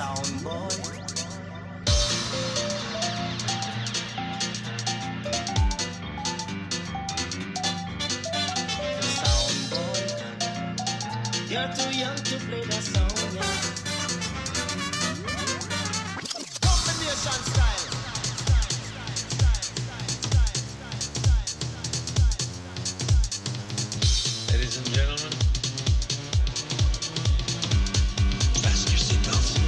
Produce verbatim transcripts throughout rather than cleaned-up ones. sound boy. You're too young to play that song, yeah. Combination style. Ladies and gentlemen, fasten your seatbelts.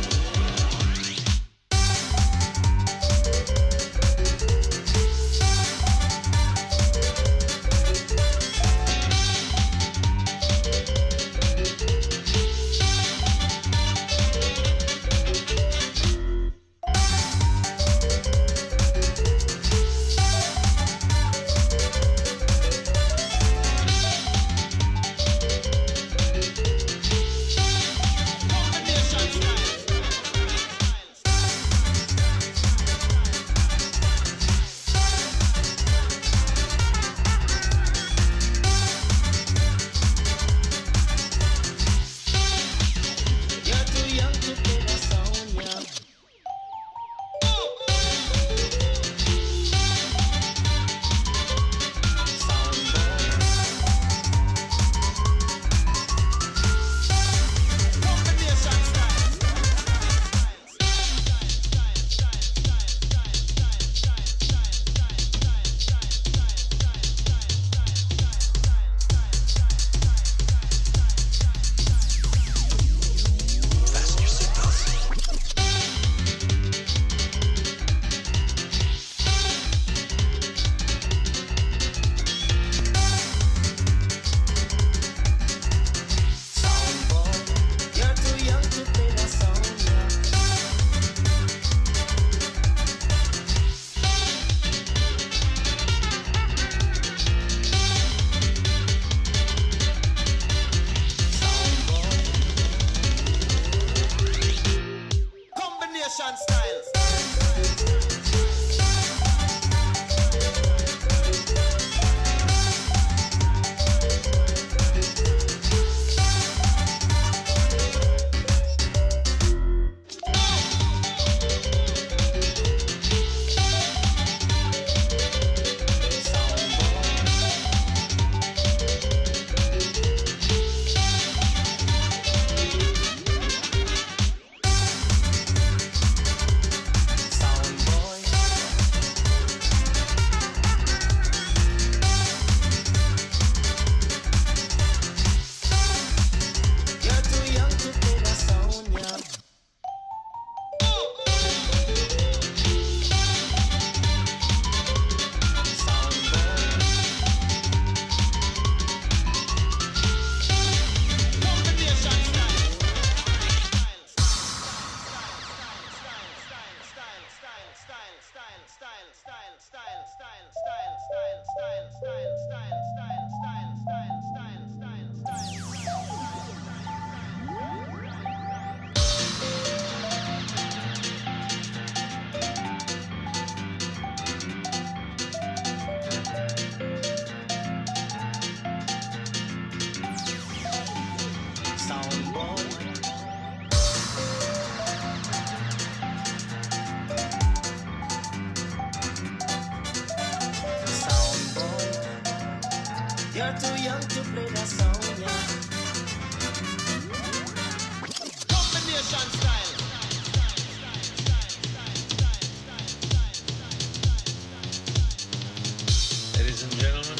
You're too young to play that song, yeah. Combination style. Ladies and gentlemen.